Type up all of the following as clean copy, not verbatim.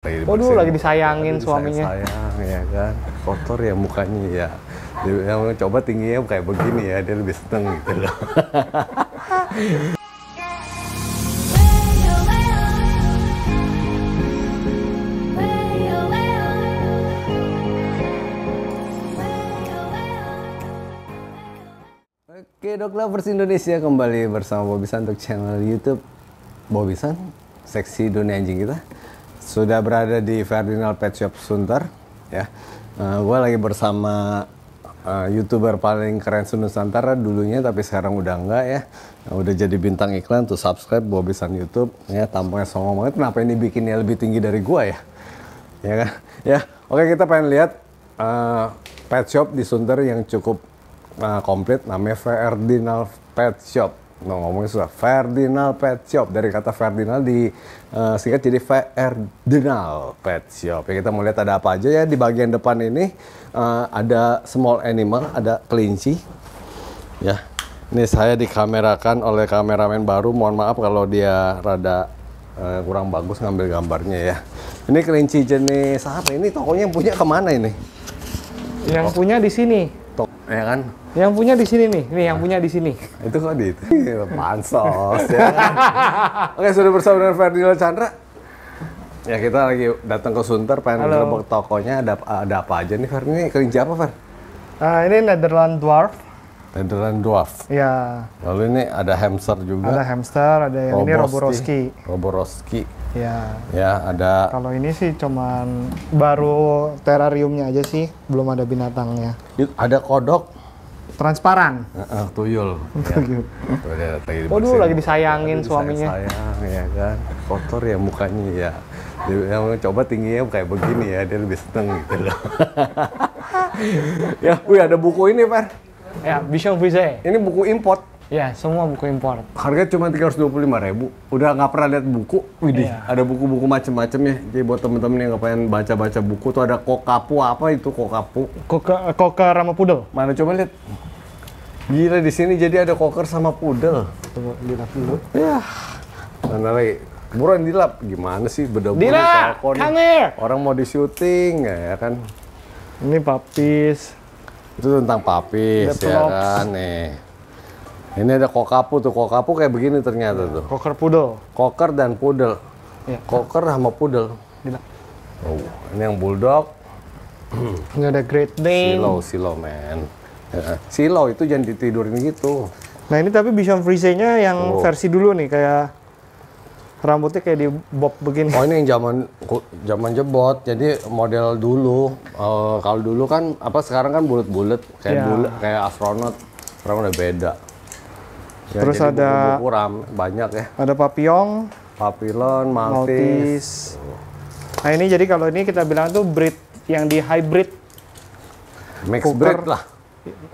Waduh, lagi disayangin suaminya. Sayang, ya kan. Kotor ya mukanya ya. Yang coba tingginya kayak begini ya, dia lebih seneng gitu loh. Oke, Dog Lovers Indonesia, kembali bersama Bobby San untuk channel YouTube Bobby San, Seksi Dunia Anjing Kita. Sudah berada di Verdinal Petshop Sunter, ya. Gue lagi bersama YouTuber paling keren se-Nusantara dulunya, tapi sekarang udah enggak ya. Udah jadi bintang iklan, tuh subscribe Bobby San YouTube. Ya, tampangnya songong banget. Kenapa ini bikinnya lebih tinggi dari gue ya? Ya kan? Ya, oke, kita pengen lihat petshop di Sunter yang cukup komplit. Namanya Verdinal Petshop. No, ngomongnya susah. Verdinal Petshop, dari kata Verdinal di singkat jadi Verdinal Petshop. Ya, kita mau lihat ada apa aja ya. Di bagian depan ini ada small animal, ada kelinci. Ya, ini saya dikamerakan oleh kameramen baru. Mohon maaf kalau dia rada kurang bagus ngambil gambarnya ya. Ini kelinci jenis apa? Ini tokonya yang punya kemana ini? Yang punya di sini. Ya kan? Yang punya di sini nih, yang punya di sini. Itu kok di itu? Pansos ya kan? Oke, sudah bersama dengan Ferdinand Chandra. Ya, kita lagi datang ke Sunter, pengen ngerebek tokonya. Ada apa aja nih, Fer? Ini kelinci apa, Fer? Ini Netherlands Dwarf. Netherlands Dwarf? Iya. Lalu ini ada hamster juga. Ada hamster, ada yang ini Roborovski. Roborovski. Ya. Ya, ada. Kalau ini sih cuman baru terrariumnya aja sih, belum ada binatangnya. Ada kodok transparan. Tuyul. Tuyul. Ya. Waduh, lagi disayangin suaminya. Sayang, ya kan. Kotor ya mukanya ya. Yang coba tingginya kayak begini ya, dia lebih seneng gitu loh. Ya, wih, ada buku ini, Fer. Ya, Bichon Frisée. Ini buku import. Ya, semua buku impor. Harga cuma 325.000. Udah nggak pernah lihat buku. Widih, iya. Ada buku-buku macam-macam ya. Jadi buat temen-temen yang nggak pengen baca-baca buku tuh ada Cockapoo. Apa itu Cockapoo? Koker sama pudel. Mana coba lihat. Gila, di sini jadi ada koker sama pudel. Coba dilap dulu. Ya. Mana lagi? Buruan dilap. Gimana sih beda-beda telpon. Orang mau di syuting ya kan. Ini papis. Itu tentang papis ya kan nih. Ini ada Cockapoo tuh, Cockapoo kayak begini ternyata tuh. Koker pudel. Koker dan pudel. Ya. Koker sama pudel. Gila. Oh, ini yang bulldog. Ini ada Great Dane. Silo man. Ya. Silo itu jangan ditidurin gitu. Nah, ini tapi Bichon Frisée-nya yang versi dulu nih, kayak rambutnya kayak di bob begini. Oh, ini yang zaman jebot. Jadi model dulu. Kalau dulu kan apa, sekarang kan bulat-bulat kayak bulat kayak astronot. Sekarang udah beda. Ya, terus ada buku banyak ya. Ada Papillon, Papillon, Maltese. Nah, ini jadi kalau ini kita bilang tuh breed yang di hybrid. Mix breed lah.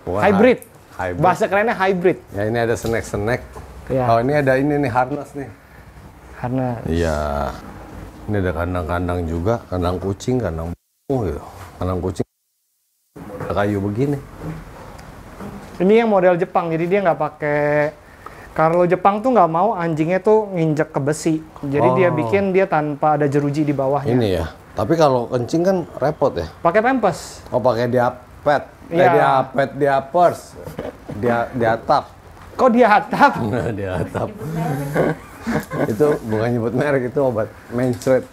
Hybrid. Hybrid. Bahasa kerennya hybrid. Ya, ini ada snack-snack. Ya. Oh, ini ada ini nih harness nih. Harness. Iya. Ini ada kandang-kandang juga, kandang kucing, kandang gitu. Kandang kucing kayu begini. Ini yang model Jepang, jadi dia nggak pakai. Kalau Jepang tuh nggak mau anjingnya tuh nginjek ke besi, jadi dia bikin dia tanpa ada jeruji di bawahnya. Ini ya. Tapi kalau kencing kan repot ya. Pakai Pampers. Oh, pakai diapet. Ya. Diapet, diapers, diatap. Kok diatap? Nah, diatap. Itu bukan nyebut merek, itu obat menstruate.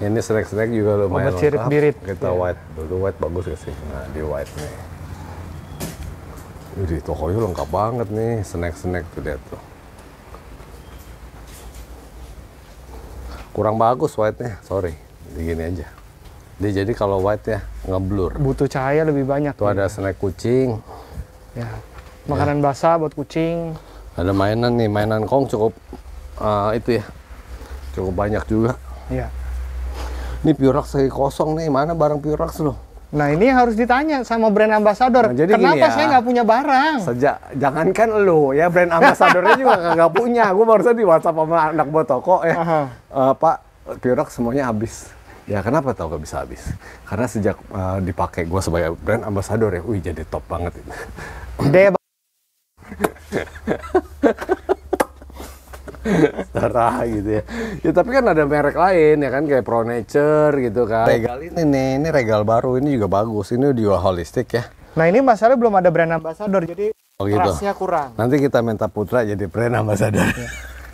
Ini snack-snack juga lumayan. Obat sirit-birit. Kita white dulu, white bagus ya sih. Nah, di white nih. Udah, tokonya lengkap banget nih, snack-snack tuh, lihat tuh. Kurang bagus white-nya, sorry. Begini aja. Dia jadi kalau white ya, ngeblur. Butuh cahaya lebih banyak. Tuh ada snack kucing. Ya, makanan basah buat kucing. Ada mainan nih, mainan Kong cukup, itu ya, cukup banyak juga. Iya. Ini Pirox lagi kosong nih, mana barang Pirox loh? Nah, ini harus ditanya sama brand ambassador. Nah, kenapa ya, saya nggak punya barang? Jangankan lu, ya brand ambassadornya juga nggak punya. Gue barusan di WhatsApp sama anak buat toko, Pak, Pirox semuanya habis. Ya, kenapa tau gak bisa habis? Karena sejak dipakai gue sebagai brand ambassador ya, wih, jadi top banget ini. saudara gitu ya. Ya tapi kan ada merek lain ya kan, kayak Pro Nature gitu kan. Regal ini Regal baru, ini juga bagus, ini juga holistik ya. Nah ini masalahnya belum ada brand ambassador, jadi rasnya kurang. Nanti kita minta Putra jadi brand ambassador.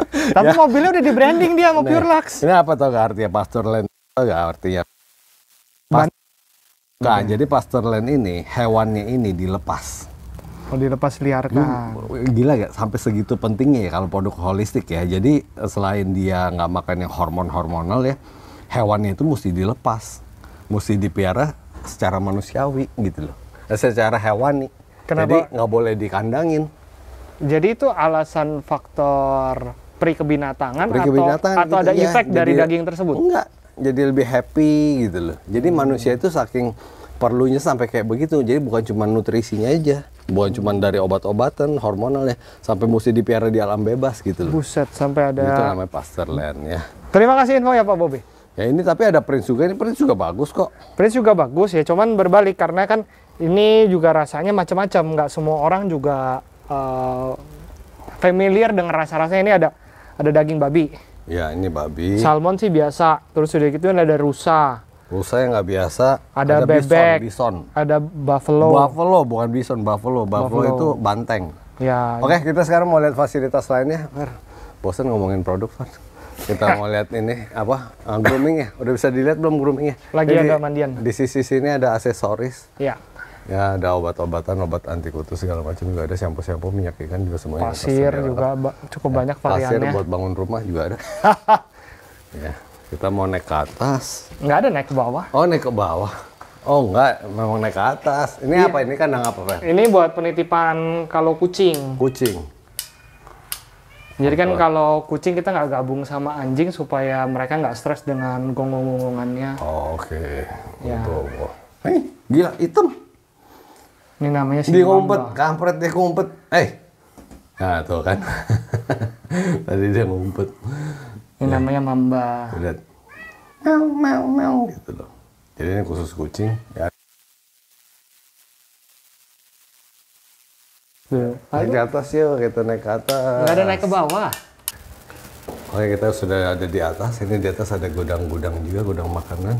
Tapi ya, mobilnya udah di branding dia sama Pure Lux. Ini apa tau gak artinya Pasture Land? Tau gak artinya? Nah, jadi Pasture Land ini, hewannya ini dilepas. Oh, dilepas liarkan. Gila gak? Sampai segitu pentingnya ya kalau produk holistik ya. Jadi selain dia nggak makan yang hormon-hormonal ya, hewannya itu mesti dilepas. Mesti dipiara secara manusiawi gitu loh. Secara hewani. Kenapa? Jadi nggak boleh dikandangin. Jadi itu alasan faktor perikebinatangan atau ada ya, efek dari daging tersebut? Enggak. Jadi lebih happy gitu loh. Jadi manusia itu saking perlunya sampai kayak begitu. Jadi bukan cuma nutrisinya aja, bukan cuma dari obat-obatan, hormonalnya, sampai mesti dipiara di alam bebas gitu loh. Buset, sampai ada. Itu namanya Pasture Land ya. Terima kasih info ya Pak Bobby. Ya ini tapi ada Prince juga, ini Prince juga bagus kok. Prince juga bagus ya, cuman berbalik karena kan ini juga rasanya macam-macam, nggak semua orang juga familiar dengan rasa-rasanya. Ini ada daging babi. Ya ini babi. Salmon sih biasa, terus udah gitu ada rusa. Rusa yang nggak biasa. Ada bebek, bison. Ada buffalo. Buffalo bukan bison, buffalo. Buffalo itu banteng. Ya. Oke, kita sekarang mau lihat fasilitas lainnya. Bosan ngomongin produk, Fer. Kita mau lihat ini apa? Grooming ya. Udah bisa dilihat belum groomingnya? Lagi ada mandian. Di sisi sini ada aksesoris. Ya. Ya ada obat-obatan, obat anti kutu segala macam juga ada, shampoo-shampoo, minyak ikan juga semuanya. Pasir juga cukup banyak variannya. Pasir buat bangun rumah juga ada. Ya, kita mau naik ke atas. Nggak ada naik ke bawah. Oh naik ke bawah. Oh enggak, memang naik ke atas. Ini iya. Apa ini kandang apa Pak? Ini buat penitipan kalau kucing. Kucing. Jadi kan kalau kucing kita nggak gabung sama anjing supaya mereka nggak stres dengan gonggong-gonggongannya. Oh, oke. Ya. Hei, gila hitam. Ini namanya si ngumpet, kampret dia ngumpet. Nah tuh kan. Tadi dia ngumpet. Ini namanya mamba. Lihat. Meow, meow, meow. Gitu loh. Jadi ini khusus kucing. Ya. Naik ke atas yuk, kita naik ke atas. Nggak ada naik ke bawah. Oke, kita sudah ada di atas. Ini di atas ada gudang-gudang juga, gudang makanan.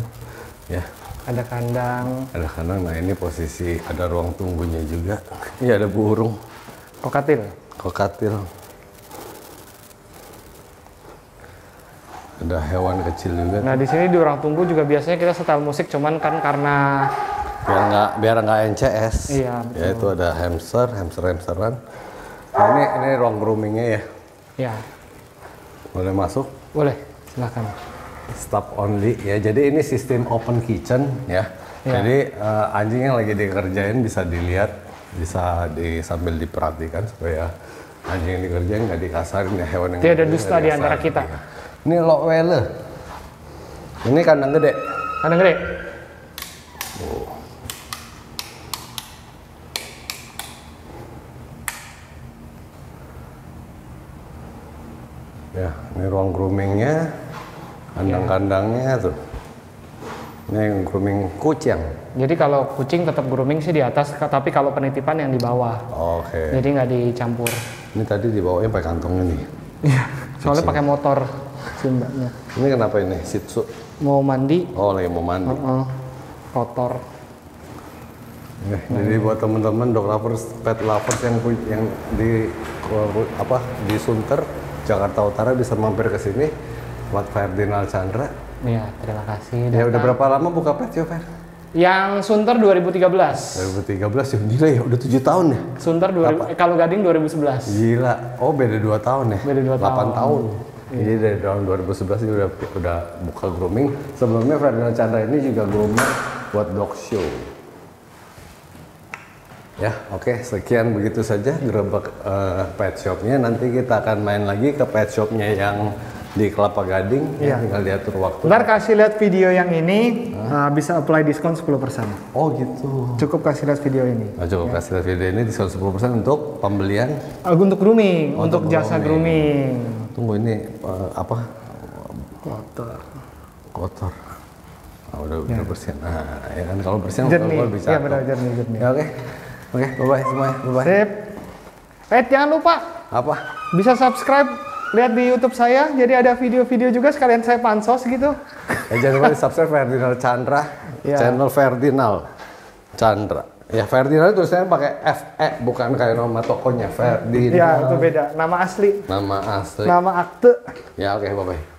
Ya. Ada kandang. Ada kandang, nah ini posisi ada ruang tunggunya juga. Ini ada burung. Kokatil? Kokatil. Ada hewan kecil juga. Nah di sini di ruang tunggu juga biasanya kita setel musik, cuman kan karena... Biar nggak NCS. Iya, betul. Ya itu ada hamster, hamsteran. Nah ini ruang groomingnya ya? Iya. Boleh masuk? Boleh, silahkan. Stop only ya, jadi ini sistem open kitchen ya. Jadi anjing yang lagi dikerjain bisa dilihat, bisa sambil diperhatikan supaya anjing yang dikerjain nggak dikasarin ya, hewan yang tidak ada dusta di antara kita. Ya. Ini Lokwele, ini kandang gede. Kandang gede. Oh. Ya, ini ruang groomingnya. Kandang-kandangnya tuh, ini grooming kucing. Jadi kalau kucing tetap grooming sih di atas, tapi kalau penitipan yang di bawah. Oke. Okay. Jadi nggak dicampur. Ini tadi di bawahnya pakai kantongnya nih. Iya. Soalnya pakai motor si mbaknya. Ini kenapa ini Shih Tzu? Mau mandi. Oh lagi mau mandi. Kotor. Jadi buat temen-temen dog lovers, pet lovers yang di apa di Sunter, Jakarta Utara bisa mampir ke sini. Buat Ferdinand Chandra. Iya, terima kasih. Ya, udah berapa lama buka pet shop, Fer? Yang Sunter 2013. 2013 ya, gila ya, udah 7 tahun ya? Sunter, kalau Gading 2011. Gila, oh beda 2 tahun ya? Beda 2 tahun. 8 tahun. Iya. Jadi dari tahun 2011 ini udah buka grooming. Sebelumnya Ferdinand Chandra ini juga grooming buat dog show. Ya, oke, sekian begitu saja gerobak pet shopnya. Nanti kita akan main lagi ke pet shopnya yang di Kelapa Gading, ya. Tinggal diatur waktu. Ntar kasih lihat video yang ini, bisa apply diskon 10%. Oh gitu. Cukup kasih lihat video ini. Oh, cukup kasih lihat video ini, diskon 10% untuk pembelian. Untuk grooming, untuk jasa grooming. Tunggu ini apa? Kotor. Kotor. Oh, udah bersih. Nah, ya kan kalau bersih ngobrol bisa. Iya benar, jernih. Ya, oke, bye bye semua. Bye bye. Sip. Jangan lupa. Apa? Bisa subscribe lihat di YouTube saya, jadi ada video-video juga sekalian saya pansos gitu. Ya, jangan lupa di subscribe Ferdinand Chandra, yeah. Channel Ferdinand Chandra. Ya, Ferdinand tulisannya pakai FE, bukan kayak nama tokonya Ferdinand. Ya, itu beda. Nama asli. Nama asli. Nama akte. Ya, oke, bye-bye.